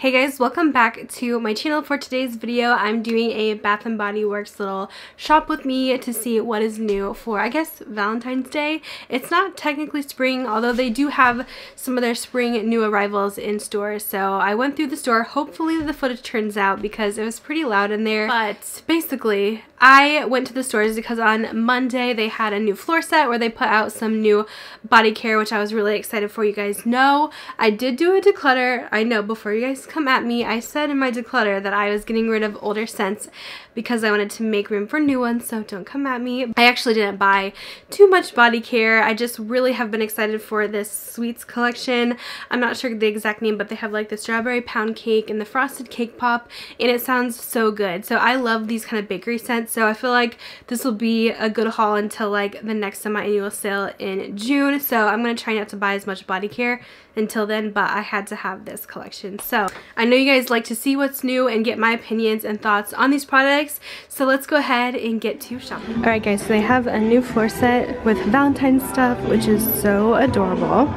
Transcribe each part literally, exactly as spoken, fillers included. Hey guys, welcome back to my channel. For today's video, I'm doing a Bath and Body Works little shop with me to see what is new for, I guess, Valentine's Day. It's not technically spring, although they do have some of their spring new arrivals in store. So I went through the store. Hopefully the footage turns out because it was pretty loud in there. But basically, I went to the stores because on Monday they had a new floor set where they put out some new body care, which I was really excited for. You guys know I did do a declutter. I know before you guys come at me, I said in my declutter that I was getting rid of older scents because I wanted to make room for new ones, so don't come at me. I actually didn't buy too much body care. I just really have been excited for this sweets collection. I'm not sure the exact name, but they have like the Strawberry Pound Cake and the Frosted Cake Pop, and it sounds so good. So I love these kind of bakery scents. So I feel like this will be a good haul until like the next semi-annual sale in June. So I'm going to try not to buy as much body care until then, but I had to have this collection. So I know you guys like to see what's new and get my opinions and thoughts on these products. So let's go ahead and get to shopping. Alright guys, so they have a new floor set with Valentine's stuff, which is so adorable.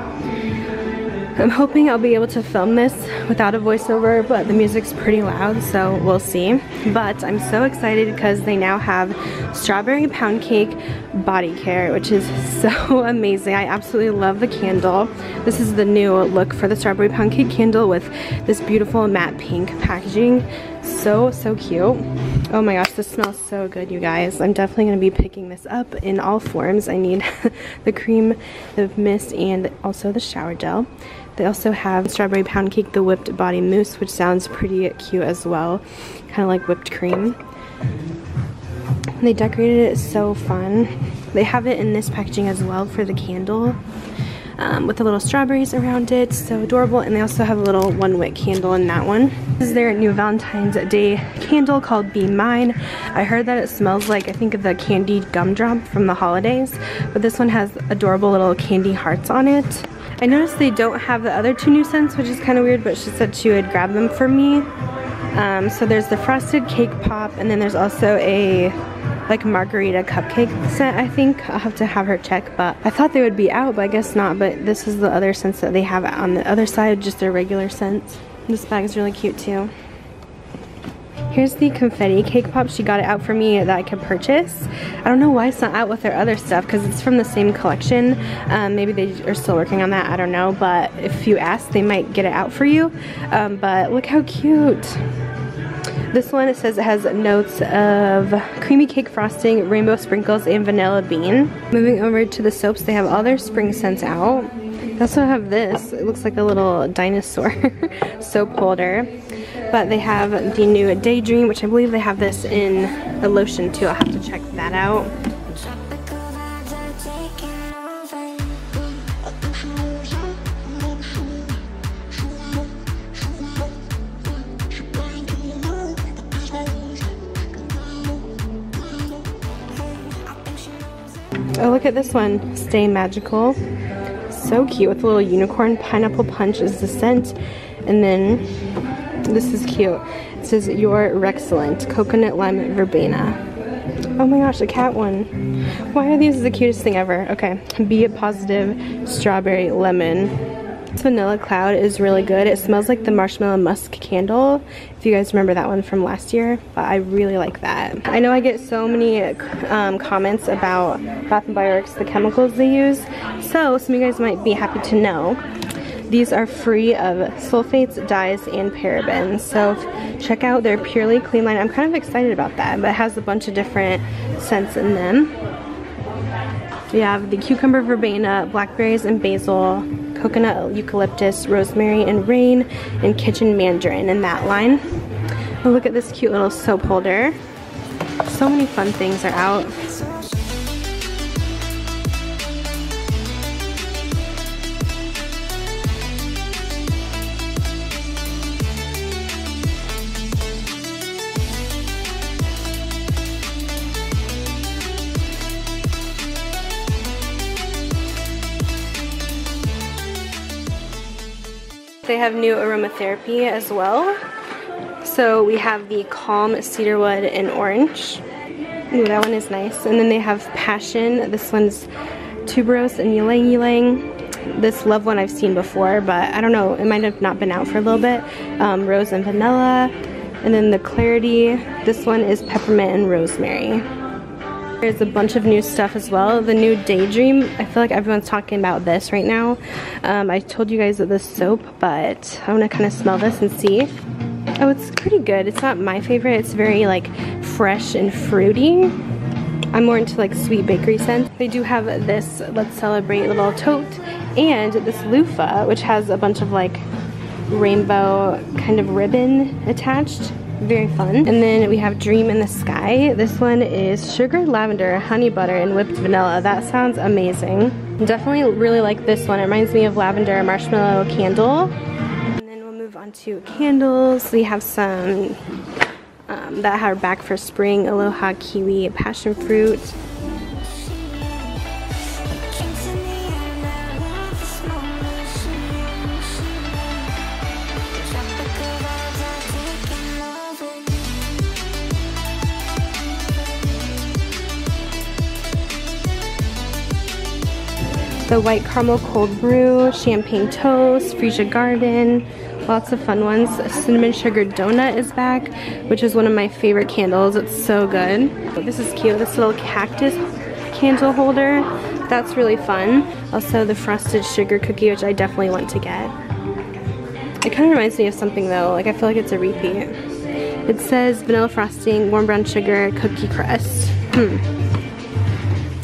I'm hoping I'll be able to film this without a voiceover, but the music's pretty loud, so we'll see. But I'm so excited because they now have Strawberry Pound Cake body care, which is so amazing. I absolutely love the candle. This is the new look for the Strawberry Pound Cake candle with this beautiful matte pink packaging. So, so cute. Oh my gosh, this smells so good, you guys. I'm definitely going to be picking this up in all forms. I need the cream, the mist, and also the shower gel. They also have Strawberry Pound Cake, the whipped body mousse, which sounds pretty cute as well. Kind of like whipped cream. And they decorated it so fun. They have it in this packaging as well for the candle. Um, with the little strawberries around it, so adorable. And they also have a little one wick candle in that one. This is their new Valentine's Day candle called Be Mine. I heard that it smells like, I think, of the candied gumdrop from the holidays, but this one has adorable little candy hearts on it. I noticed they don't have the other two new scents, which is kind of weird, but she said she would grab them for me. Um, so there's the Frosted Cake Pop, and then there's also a like margarita cupcake scent, I think. I'll have to have her check, but I thought they would be out, but I guess not. But this is the other scents that they have on the other side, just their regular scents. This bag is really cute too. Here's the Confetti Cake Pop. She got it out for me that I could purchase. I don't know why it's not out with their other stuff because it's from the same collection. Um, maybe they are still working on that, I don't know. But if you ask, they might get it out for you. Um, but look how cute. This one, it says it has notes of creamy cake frosting, rainbow sprinkles, and vanilla bean. Moving over to the soaps, they have all their spring scents out. They also have this. It looks like a little dinosaur soap holder. But they have the new Daydream, which I believe they have this in a lotion too. I'll have to check that out. Oh, look at this one, Stay Magical. So cute with a little unicorn. Pineapple Punch is the scent. And then this is cute. It says your Rexcellent, Coconut Lime Verbena. Oh my gosh, a cat one. Why are these the cutest thing ever? Okay, Be a Positive, Strawberry Lemon. This Vanilla Cloud is really good. It smells like the marshmallow musk candle, if you guys remember that one from last year, but I really like that. I know I get so many um, comments about Bath and Body Works, the chemicals they use, so some of you guys might be happy to know these are free of sulfates, dyes, and parabens. So check out their Purely Clean Line. I'm kind of excited about that, but it has a bunch of different scents in them. We have the Cucumber Verbena, Blackberries and Basil, Coconut Eucalyptus, Rosemary and Rain, and Kitchen Mandarin in that line. Oh, look at this cute little soap holder. So many fun things are out. They have new aromatherapy as well. So we have the Calm Cedarwood and Orange. Ooh, that one is nice. And then they have Passion. This one's Tuberose and Ylang-Ylang. this love one I've seen before, but I don't know, it might have not been out for a little bit. Um, rose and vanilla, and then the Clarity. This one is peppermint and rosemary. There's a bunch of new stuff as well. The new Daydream, I feel like everyone's talking about this right now. Um, I told you guys of this soap, but I want to kind of smell this and see. Oh, it's pretty good. It's not my favorite. It's very like fresh and fruity. I'm more into like sweet bakery scents. They do have this Let's Celebrate little tote and this loofah, which has a bunch of like rainbow kind of ribbon attached. Very fun. And then we have Dream in the Sky. This one is sugar, lavender, honey butter, and whipped vanilla. That sounds amazing. Definitely really like this one. It reminds me of Lavender Marshmallow Candle. And then we'll move on to candles. We have some Um, that are back for spring, Aloha, Kiwi, Passion Fruit. The White Caramel Cold Brew, Champagne Toast, Freesia Garden. Lots of fun ones. Cinnamon Sugar Donut is back, which is one of my favorite candles. It's so good. This is cute. This little cactus candle holder. That's really fun. Also the Frosted Sugar Cookie, which I definitely want to get. It kind of reminds me of something though. Like I feel like it's a repeat. It says vanilla frosting, warm brown sugar, cookie crust. Hmm.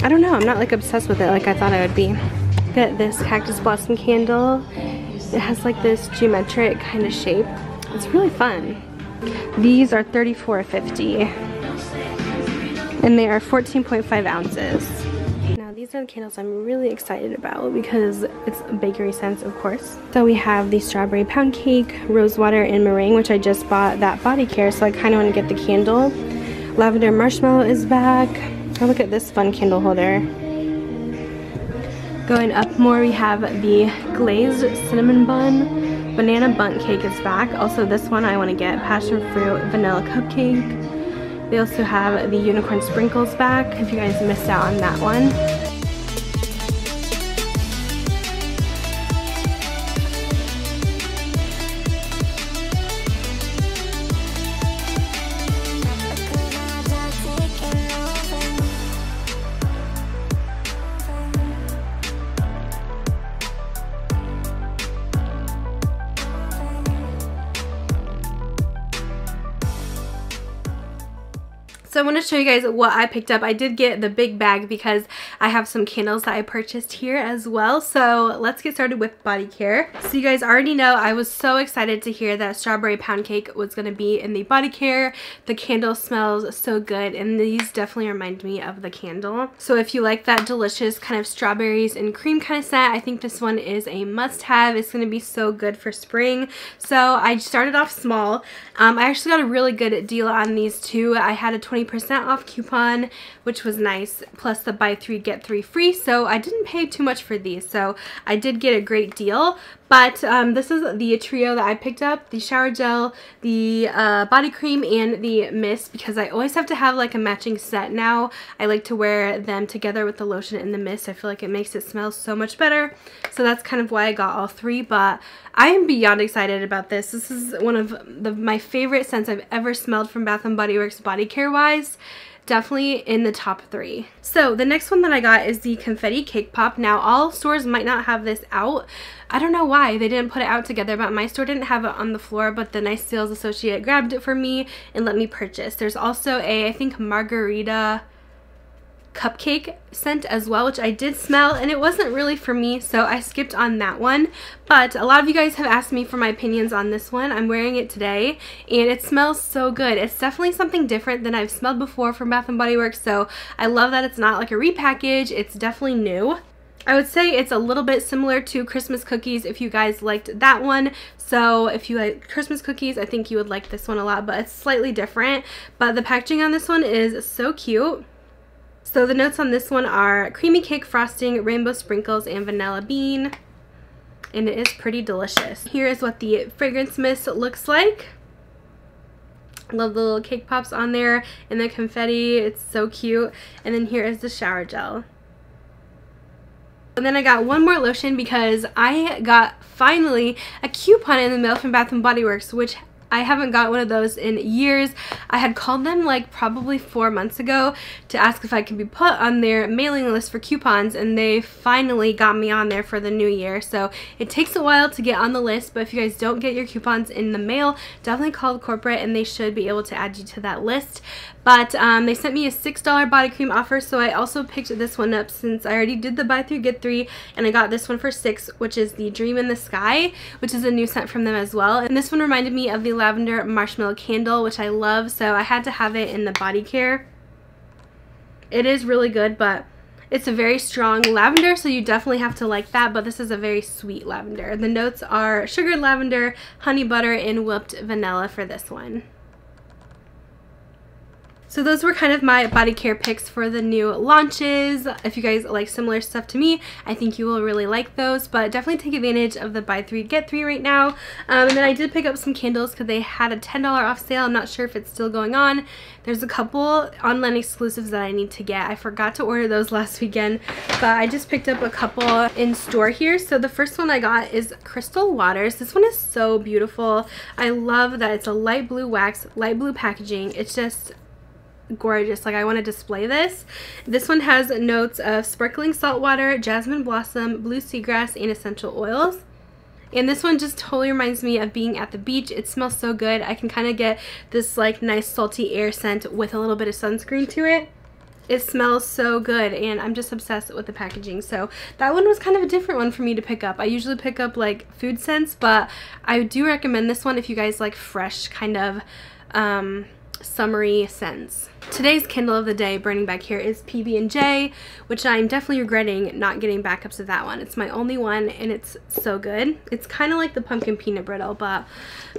I don't know. I'm not like obsessed with it like I thought I would be. Get this cactus blossom candle. It has like this geometric kind of shape. It's really fun. These are thirty-four fifty, and they are fourteen point five ounces. Now these are the candles I'm really excited about because it's bakery scents, of course. So we have the Strawberry Pound Cake, Rosewater and Meringue, which I just bought that body care, so I kind of want to get the candle. Lavender Marshmallow is back. Oh, look at this fun candle holder. Going up more, we have the glazed cinnamon bun. Banana bunt cake is back. Also this one I want to get, passion fruit vanilla cupcake. They also have the unicorn sprinkles back if you guys missed out on that one. So I want to show you guys what I picked up. I did get the big bag because I have some candles that I purchased here as well. So let's get started with body care. So you guys already know I was so excited to hear that Strawberry Pound Cake was going to be in the body care. The candle smells so good, and these definitely remind me of the candle. So if you like that delicious kind of strawberries and cream kind of scent, I think this one is a must-have. It's going to be so good for spring. So I started off small. Um, I actually got a really good deal on these two. I had a twenty percent off coupon, which was nice, plus the buy three get three free, so I didn't pay too much for these, so I did get a great deal. But um, this is the trio that I picked up: the shower gel, the uh, body cream, and the mist, because I always have to have like a matching set now. I like to wear them together with the lotion and the mist. I feel like it makes it smell so much better, so that's kind of why I got all three. But I am beyond excited about this. This is one of the, my favorite scents I've ever smelled from Bath and Body Works body care wise. Definitely in the top three. So the next one that I got is the Confetti Cake Pop. Now all stores might not have this out. I don't know why they didn't put it out together, but my store didn't have it on the floor, but the nice sales associate grabbed it for me and let me purchase. There's also a, I think, margarita cupcake scent as well, which I did smell, and it wasn't really for me, so I skipped on that one. But a lot of you guys have asked me for my opinions on this one. I'm wearing it today, and it smells so good. It's definitely something different than I've smelled before from Bath and Body Works, so I love that it's not like a repackage. It's definitely new. I would say it's a little bit similar to Christmas Cookies if you guys liked that one. So if you like Christmas Cookies, I think you would like this one a lot, but it's slightly different. But the packaging on this one is so cute. So the notes on this one are creamy cake frosting, rainbow sprinkles, and vanilla bean, and it is pretty delicious. Here is what the fragrance mist looks like. Love the little cake pops on there and the confetti. It's so cute. And then here is the shower gel. And then I got one more lotion because I got finally a coupon in the mail from Bath and Body Works, which I haven't got one of those in years. I had called them like probably four months ago to ask if I could be put on their mailing list for coupons, and they finally got me on there for the new year. So it takes a while to get on the list, but if you guys don't get your coupons in the mail, definitely call the corporate and they should be able to add you to that list. But um, they sent me a six dollar body cream offer, so I also picked this one up since I already did the buy three, get three, and I got this one for six, which is the Dream in the Sky, which is a new scent from them as well. And this one reminded me of the Lavender Marshmallow candle, which I love, so I had to have it in the body care. It is really good, but it's a very strong lavender, so you definitely have to like that, but this is a very sweet lavender. The notes are sugar lavender, honey butter, and whipped vanilla for this one. So those were kind of my body care picks for the new launches. If you guys like similar stuff to me, I think you will really like those, but definitely take advantage of the buy three, get three right now. Um, and then I did pick up some candles because they had a ten dollar off sale. I'm not sure if it's still going on. There's a couple online exclusives that I need to get. I forgot to order those last weekend, but I just picked up a couple in store here. So the first one I got is Crystal Waters. This one is so beautiful. I love that it's a light blue wax, light blue packaging. It's just gorgeous. Like, I want to display this. This one has notes of sparkling salt water, jasmine blossom, blue seagrass, and essential oils. And this one just totally reminds me of being at the beach. It smells so good. I can kind of get this like nice salty air scent with a little bit of sunscreen to it. It smells so good, and I'm just obsessed with the packaging. So that one was kind of a different one for me to pick up. I usually pick up like food scents, but I do recommend this one if you guys like fresh kind of um summery scents. Today's candle of the day burning back here is P B and J, which I'm definitely regretting not getting backups of that one. It's my only one, and it's so good. It's kind of like the pumpkin peanut brittle, but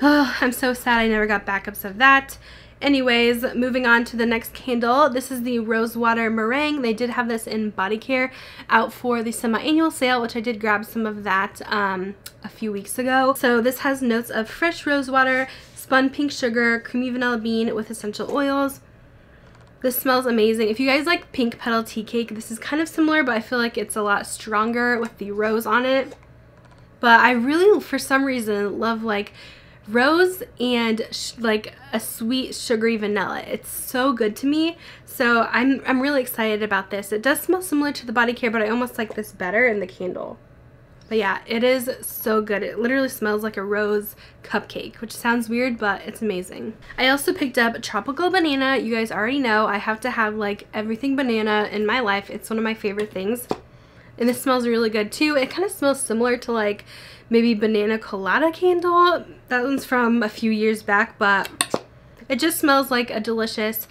oh, I'm so sad I never got backups of that. Anyways, moving on to the next candle. This is the Rosewater Meringue. They did have this in body care out for the semi-annual sale, which I did grab some of that um, a few weeks ago. So this has notes of fresh rosewater, spun pink sugar, creamy vanilla bean with essential oils. This smells amazing. If you guys like pink petal tea cake, this is kind of similar, but I feel like it's a lot stronger with the rose on it. But I really, for some reason, love like rose and sh like a sweet sugary vanilla. It's so good to me. So I'm, I'm really excited about this. It does smell similar to the body care, but I almost like this better in the candle. But yeah, it is so good. It literally smells like a rose cupcake, which sounds weird, but it's amazing. I also picked up tropical banana. You guys already know I have to have like everything banana in my life. It's one of my favorite things. And this smells really good too. It kind of smells similar to like maybe banana colada candle. That one's from a few years back, but it just smells like a delicious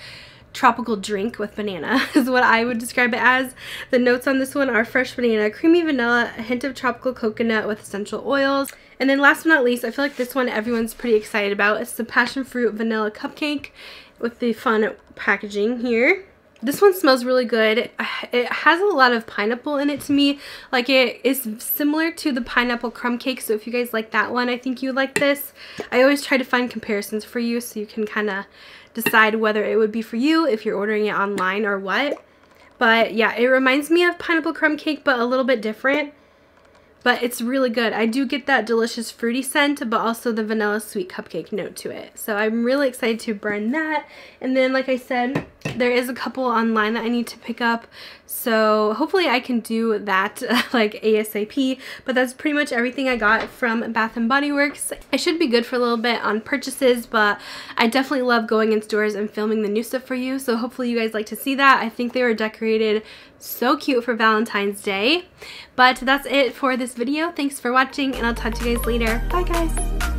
tropical drink with banana is what I would describe it as. The notes on this one are fresh banana, creamy vanilla, a hint of tropical coconut with essential oils. And then last but not least, I feel like this one everyone's pretty excited about. It's the Passion Fruit Vanilla Cupcake with the fun packaging here. This one smells really good. It has a lot of pineapple in it to me. Like, it is similar to the Pineapple Crumb Cake, so if you guys like that one, I think you would like this. I always try to find comparisons for you so you can kind of decide whether it would be for you if you're ordering it online or what. But yeah, it reminds me of Pineapple Crumb Cake, but a little bit different. But it's really good. I do get that delicious fruity scent, but also the vanilla sweet cupcake note to it. So I'm really excited to burn that. And then, like I said, there is a couple online that I need to pick up. So hopefully I can do that like ASAP. But that's pretty much everything I got from Bath and Body Works. I should be good for a little bit on purchases, but I definitely love going in stores and filming the new stuff for you. So hopefully you guys like to see that. I think they were decorated so cute for Valentine's Day. But that's it for this video. Thanks for watching, and I'll talk to you guys later. Bye guys!